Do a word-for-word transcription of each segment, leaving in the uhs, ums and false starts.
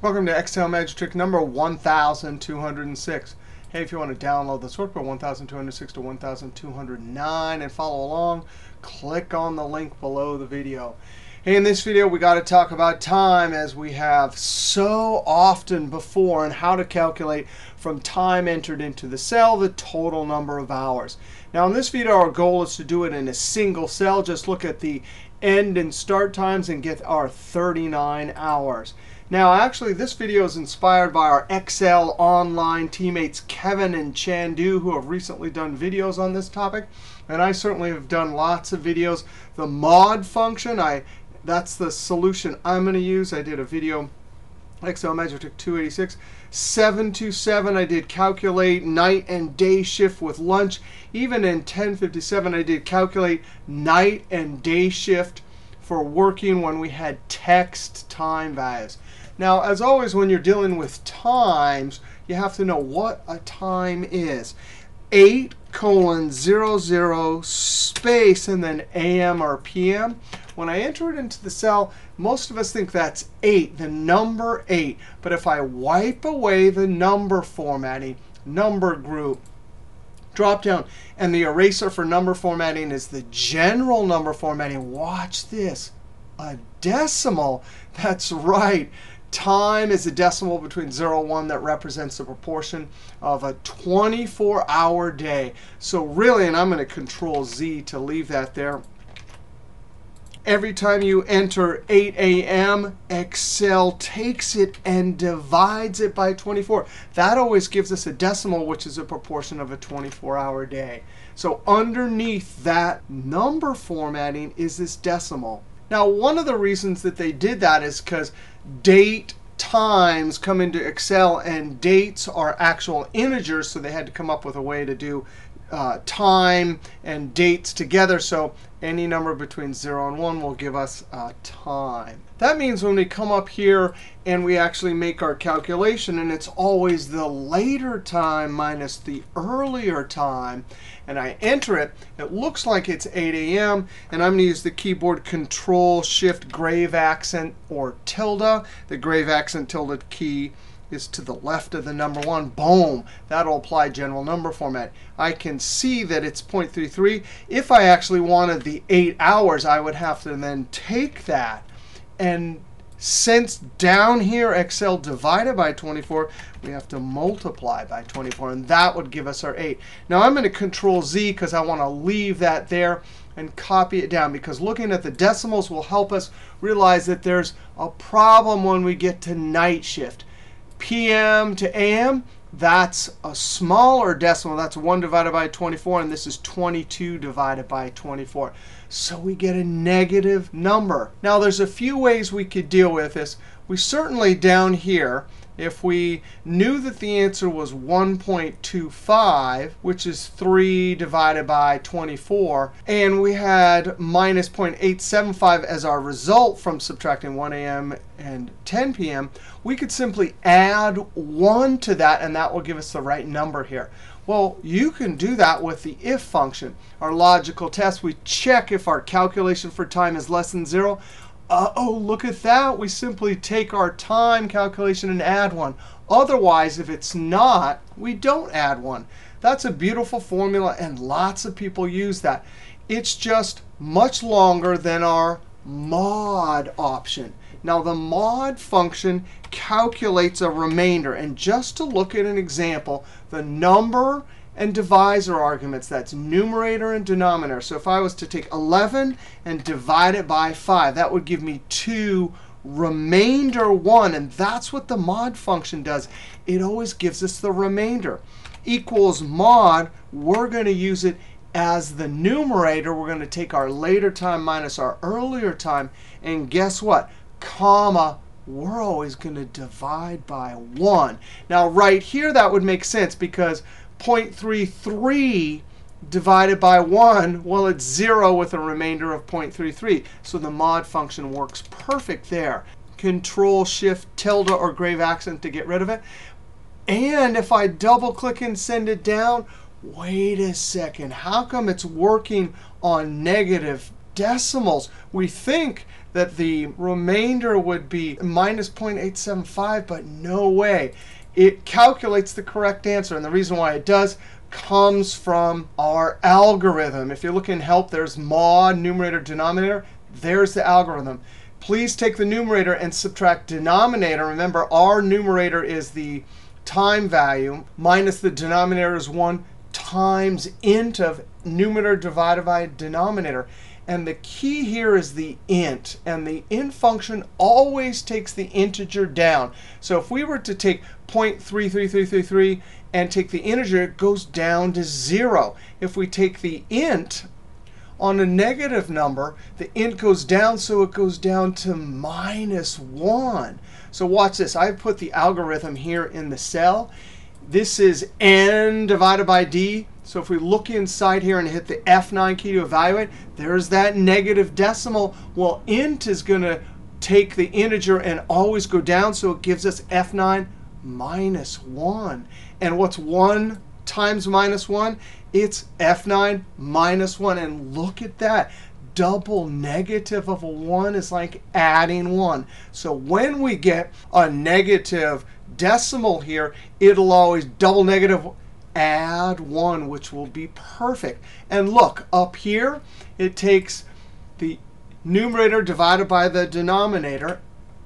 Welcome to Excel Magic Trick number one thousand two hundred six. Hey, if you want to download the workbook one thousand two hundred six to one thousand two hundred nine and follow along, click on the link below the video. Hey, in this video, we got to talk about time as we have so often before and how to calculate from time entered into the cell the total number of hours. Now, in this video, our goal is to do it in a single cell. Just look at the end and start times and get our thirty-nine hours. Now, actually, this video is inspired by our Excel Online teammates Kevin and Chandu, who have recently done videos on this topic. And I certainly have done lots of videos. The M O D function, I that's the solution I'm going to use. I did a video, Excel Magic Trick two eighty-six. seven two seven, I did calculate night and day shift with lunch. Even in ten fifty-seven, I did calculate night and day shift for working when we had text time values. Now, as always, when you're dealing with times, you have to know what a time is. eight colon zero zero space and then A M or P M. When I enter it into the cell, most of us think that's eight, the number eight. But if I wipe away the number formatting, number group, drop down, and the eraser for number formatting is the general number formatting. Watch this, a decimal. That's right. Time is a decimal between zero and one that represents the proportion of a twenty-four hour day. So really, and I'm going to Control Z to leave that there. Every time you enter eight A M, Excel takes it and divides it by twenty-four. That always gives us a decimal, which is a proportion of a twenty-four hour day. So underneath that number formatting is this decimal. Now, one of the reasons that they did that is because date times come into Excel, and dates are actual integers, so they had to come up with a way to do Uh, time and dates together. So any number between zero and one will give us uh, time. That means when we come up here and we actually make our calculation, and it's always the later time minus the earlier time, and I enter it, it looks like it's eight A M, and I'm going to use the keyboard Control Shift grave accent or tilde. The grave accent tilde key is to the left of the number one. Boom. That'll apply general number format. I can see that it's zero point three three. If I actually wanted the eight hours, I would have to then take that. And since down here, Excel divided by twenty-four, we have to multiply by twenty-four. And that would give us our eight. Now, I'm going to Control Z because I want to leave that there and copy it down, because looking at the decimals will help us realize that there's a problem when we get to night shift. P M to A M, that's a smaller decimal. That's one divided by twenty-four, and this is twenty-two divided by twenty-four. So we get a negative number. Now, there's a few ways we could deal with this. We certainly, down here, if we knew that the answer was one point two five, which is three divided by twenty-four, and we had minus zero point eight seven five as our result from subtracting one A M and ten P M, we could simply add one to that, and that will give us the right number here. Well, you can do that with the if function. Our logical test, we check if our calculation for time is less than zero. Uh-oh, look at that. We simply take our time calculation and add one. Otherwise, if it's not, we don't add one. That's a beautiful formula, and lots of people use that. It's just much longer than our M O D option. Now, the M O D function calculates a remainder. And just to look at an example, the number and divisor arguments. That's numerator and denominator. So if I was to take eleven and divide it by five, that would give me two remainder one. And that's what the M O D function does. It always gives us the remainder. Equals M O D, we're going to use it as the numerator. We're going to take our later time minus our earlier time. And guess what? Comma. We're always going to divide by one. Now, right here, that would make sense, because zero point three three divided by one, well, it's zero with a remainder of zero point three three. So the M O D function works perfect there. Control Shift tilde or grave accent to get rid of it. And if I double click and send it down, wait a second. How come it's working on negative decimals? We think that the remainder would be minus zero point eight seven five, but no way. It calculates the correct answer. And the reason why it does comes from our algorithm. If you look in help, there's M O D, numerator, denominator. There's the algorithm. Please take the numerator and subtract denominator. Remember, our numerator is the time value minus the denominator is one times int of numerator divided by denominator. And the key here is the int. And the int function always takes the integer down. So if we were to take zero point three three three three three and take the integer, it goes down to zero. If we take the int on a negative number, the int goes down, so it goes down to minus one. So watch this. I've put the algorithm here in the cell. This is n divided by d. So if we look inside here and hit the F nine key to evaluate, there's that negative decimal. Well, int is going to take the integer and always go down. So it gives us F nine minus one. And what's one times minus one? It's F nine minus one. And look at that. Double negative of a one is like adding one. So when we get a negative decimal here, it'll always double negative add one, which will be perfect. And look, up here, it takes the numerator divided by the denominator.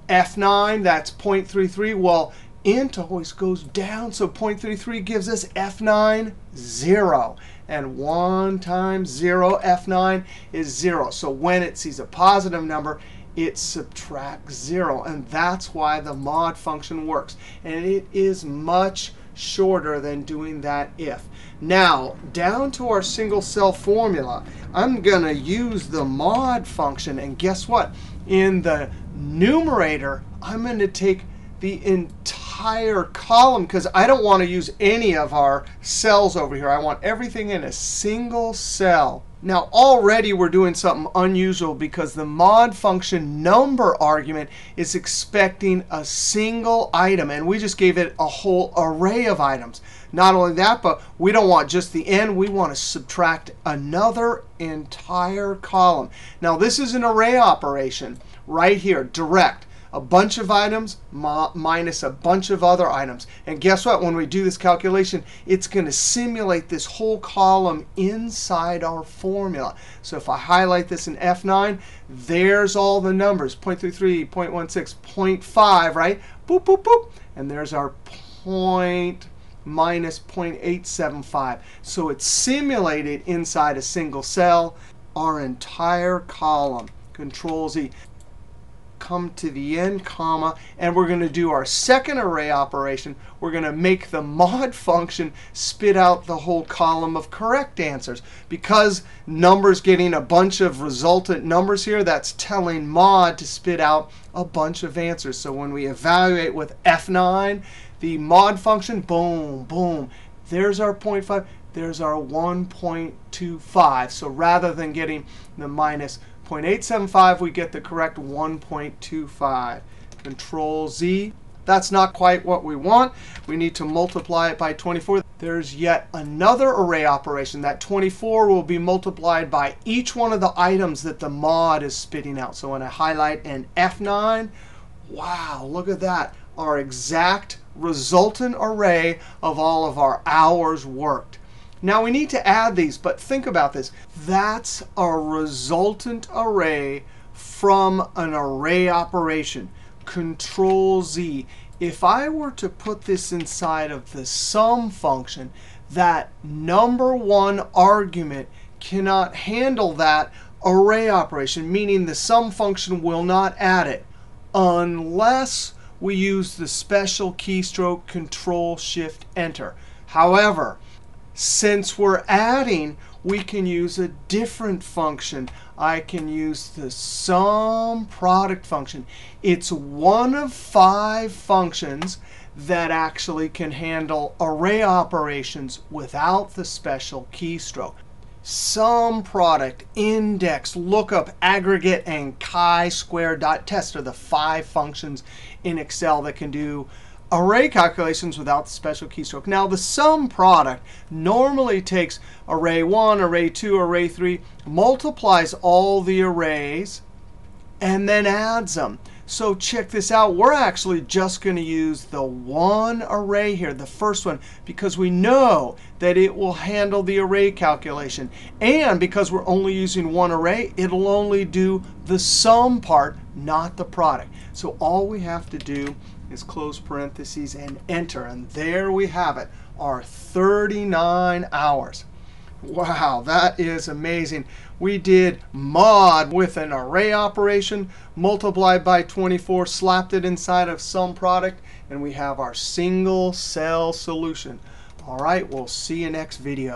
F nine, that's zero point three three. Well, int always goes down, so zero point three three gives us F nine, zero. And one times zero, F nine is zero. So when it sees a positive number, it subtracts zero. And that's why the M O D function works. And it is much shorter than doing that if. Now, down to our single cell formula, I'm going to use the M O D function. And guess what? In the numerator, I'm going to take the entire column, because I don't want to use any of our cells over here. I want everything in a single cell. Now, already we're doing something unusual because the M O D function number argument is expecting a single item. And we just gave it a whole array of items. Not only that, but we don't want just the n. We want to subtract another entire column. Now, this is an array operation right here, direct. A bunch of items minus a bunch of other items. And guess what? When we do this calculation, it's going to simulate this whole column inside our formula. So if I highlight this in F nine, there's all the numbers, zero point three three, zero point one six, zero point five, right? Boop, boop, boop. And there's our point minus zero point eight seven five. So it's simulated inside a single cell, our entire column. Control Z. Come to the end, comma, and we're going to do our second array operation. We're going to make the M O D function spit out the whole column of correct answers. Because numbers getting a bunch of resultant numbers here, that's telling M O D to spit out a bunch of answers. So when we evaluate with F nine, the M O D function, boom, boom. There's our zero point five. There's our one point two five. So rather than getting the minus zero point eight seven five, we get the correct one point two five. Control Z. That's not quite what we want. We need to multiply it by twenty-four. There's yet another array operation. That twenty-four will be multiplied by each one of the items that the M O D is spitting out. So when I highlight an F nine, wow, look at that. Our exact resultant array of all of our hours worked. Now, we need to add these, but think about this. That's our resultant array from an array operation. Control Z. If I were to put this inside of the sum function, that number one argument cannot handle that array operation, meaning the sum function will not add it unless we use the special keystroke Control Shift Enter. However, since we're adding, we can use a different function. I can use the SUMPRODUCT function. It's one of five functions that actually can handle array operations without the special keystroke. SUMPRODUCT, INDEX, LOOKUP, AGGREGATE, and CHI squared dot test are the five functions in Excel that can do array calculations without the special keystroke. Now, the sum product normally takes array one, array two, array three, multiplies all the arrays, and then adds them. So check this out. We're actually just going to use the one array here, the first one, because we know that it will handle the array calculation. And because we're only using one array, it'll only do the sum part, not the product. So all we have to do is close parentheses and enter. And there we have it, our thirty-nine hours. Wow, that is amazing. We did mod with an array operation, multiplied by twenty-four, slapped it inside of sum product, and we have our single cell solution. All right, we'll see you next video.